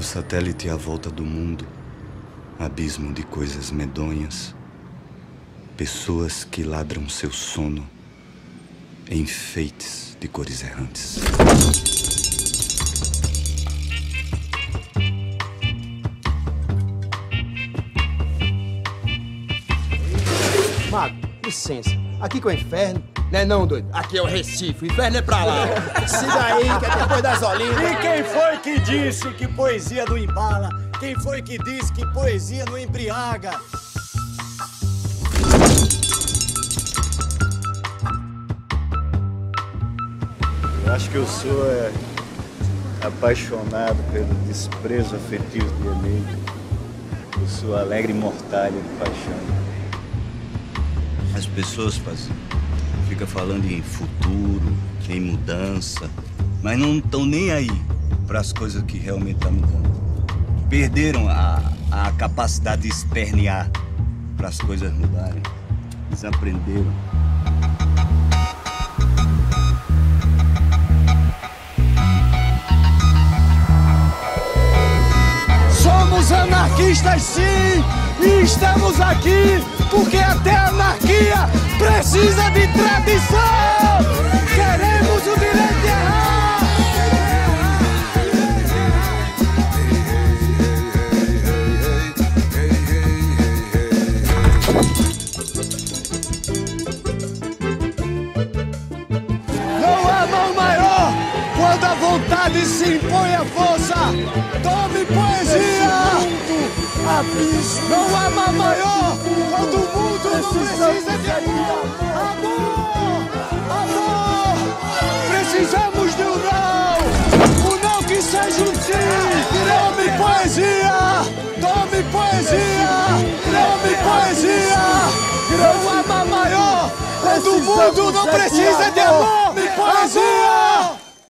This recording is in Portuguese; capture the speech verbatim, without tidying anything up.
O satélite à volta do mundo, abismo de coisas medonhas, pessoas que ladram seu sono, enfeites de cores errantes. Mago, licença. Aqui que é o inferno, né não, doido? Aqui é o Recife, o inferno é pra lá. Siga aí, que é depois das Olimpíadas. E quem foi que disse que poesia não embala? Quem foi que disse que poesia não embriaga? Eu acho que eu sou é, apaixonado pelo desprezo afetivo do amigo. Eu sou alegre e mortalha de paixão. As pessoas fazem, ficam falando em futuro, em mudança, mas não estão nem aí para as coisas que realmente estão mudando. Perderam a, a capacidade de espernear para as coisas mudarem. Desaprenderam. Somos anarquistas, sim! E estamos aqui porque até a anarquia precisa de tradição! Queremos o direito de errar! Não há mão maior quando a vontade se impõe à força! Tome poesia! Não há mal maior quando o mundo não precisa de amor. Amor! Amor! Precisamos de um não! Um não que seja um sim! Tome poesia! Tome poesia! Tome poesia! Não há mal maior quando o mundo não precisa de amor! Poesia!